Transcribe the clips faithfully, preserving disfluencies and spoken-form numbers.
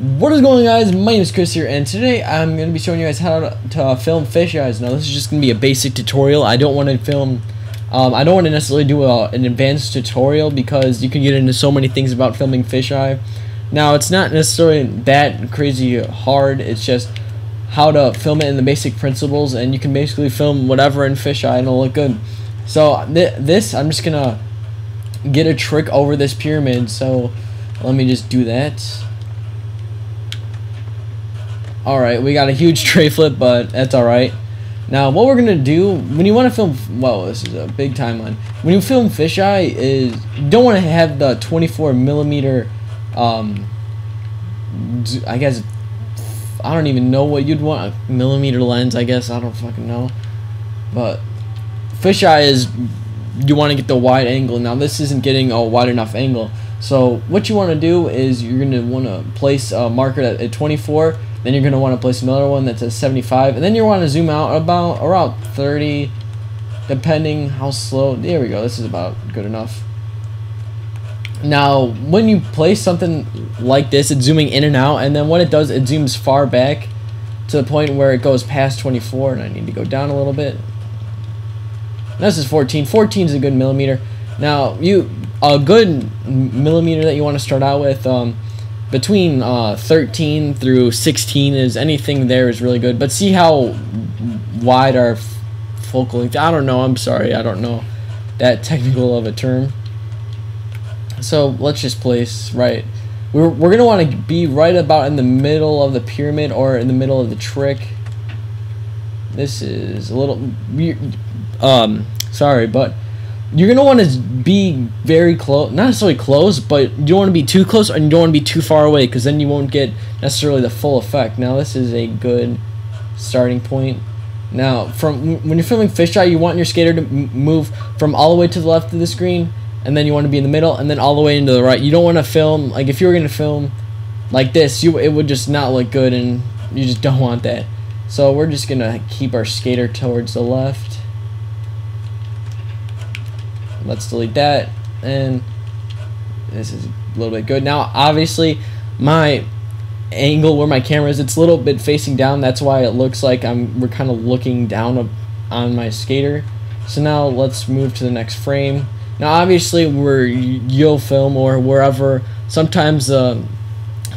What is going on, guys? My name is Chris here, and today I'm going to be showing you guys how to, to uh, film fish eyes. Now this is just going to be a basic tutorial. I don't want to film, um, I don't want to necessarily do a, an advanced tutorial because you can get into so many things about filming fisheye. Now it's not necessarily that crazy hard, it's just how to film it in the basic principles, and you can basically film whatever in fisheye and it'll look good. So th this, I'm just going to get a trick over this pyramid, so let me just do that. Alright, we got a huge tray flip, but that's alright. Now, what we're going to do, when you want to film, well, this is a big timeline. When you film fisheye, is, you don't want to have the twenty-four millimeter, um, I guess, I don't even know what you'd want, a millimeter lens, I guess, I don't fucking know. But fisheye is, you want to get the wide angle. Now, this isn't getting a wide enough angle. So, what you want to do is you're going to want to place a marker at, at twenty-four. Then you're going to want to place another one that's at seventy-five, and then you want to zoom out about around thirty, depending how slow. There we go, this is about good enough. Now when you place something like this, it's zooming in and out, and then what it does, it zooms far back to the point where it goes past twenty-four, and I need to go down a little bit. And this is fourteen. fourteen is a good millimeter. Now you a good millimeter that you want to start out with, um, between uh, thirteen through sixteen, is anything there is really good. But see how wide our focal length, I don't know, I'm sorry, I don't know that technical of a term. So let's just place right, we're, we're going to want to be right about in the middle of the pyramid or in the middle of the trick. This is a little weird, um, sorry, but you're going to want to be very close, not necessarily close, but you don't want to be too close and you don't want to be too far away, because then you won't get necessarily the full effect. Now this is a good starting point. Now from when you're filming fisheye, you want your skater to m move from all the way to the left of the screen, and then you want to be in the middle, and then all the way into the right. You don't want to film, like if you were going to film like this, you it would just not look good, and you just don't want that. So we're just going to keep our skater towards the left. Let's delete that, and this is a little bit good. Now obviously my angle where my camera is, it's a little bit facing down, that's why it looks like I'm we're kind of looking down on my skater. So now let's move to the next frame. Now obviously where you'll film or wherever, sometimes the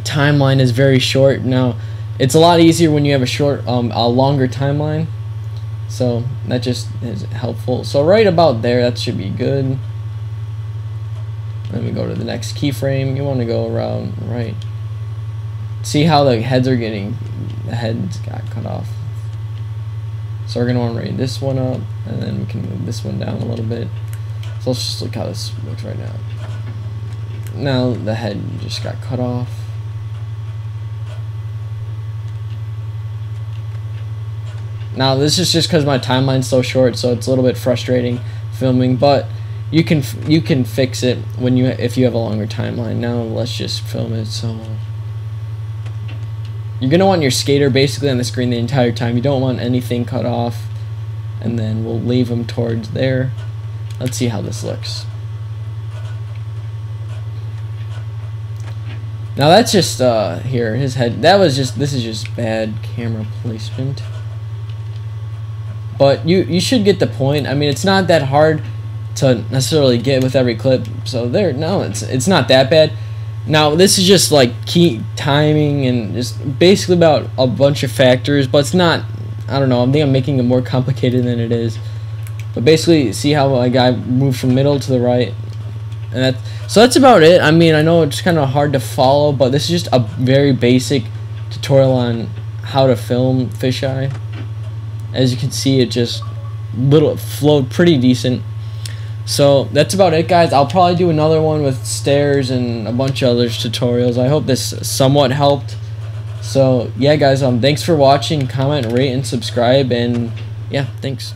timeline is very short. Now it's a lot easier when you have a short um, a longer timeline. So that just is helpful. So right about there, that should be good. Let me go to the next keyframe. You want to go around right. See how the heads are getting, the heads got cut off. So we're gonna want to raise this one up, and then we can move this one down a little bit. So let's just look how this looks right now. Now the head just got cut off. Now this is just because my timeline's so short, so it's a little bit frustrating filming, but you can you can fix it when you if you have a longer timeline. Now let's just film it. So you're gonna want your skater basically on the screen the entire time. You don't want anything cut off, and then we'll leave them towards there. Let's see how this looks. Now that's just uh, here his head. That was just this is just bad camera placement. But you, you should get the point. I mean, it's not that hard to necessarily get with every clip. So there, no, it's it's not that bad. Now, this is just like key timing and just basically about a bunch of factors. But it's not, I don't know, I think I'm making it more complicated than it is. But basically, see how like, I moved from middle to the right. And that's, so that's about it. I mean, I know it's kind of hard to follow, but this is just a very basic tutorial on how to film fisheye. As you can see, it just little flowed pretty decent. So that's about it, guys. I'll probably do another one with stairs and a bunch of other tutorials. I hope this somewhat helped. So yeah, guys, um thanks for watching. Comment, rate, and subscribe, and yeah, thanks.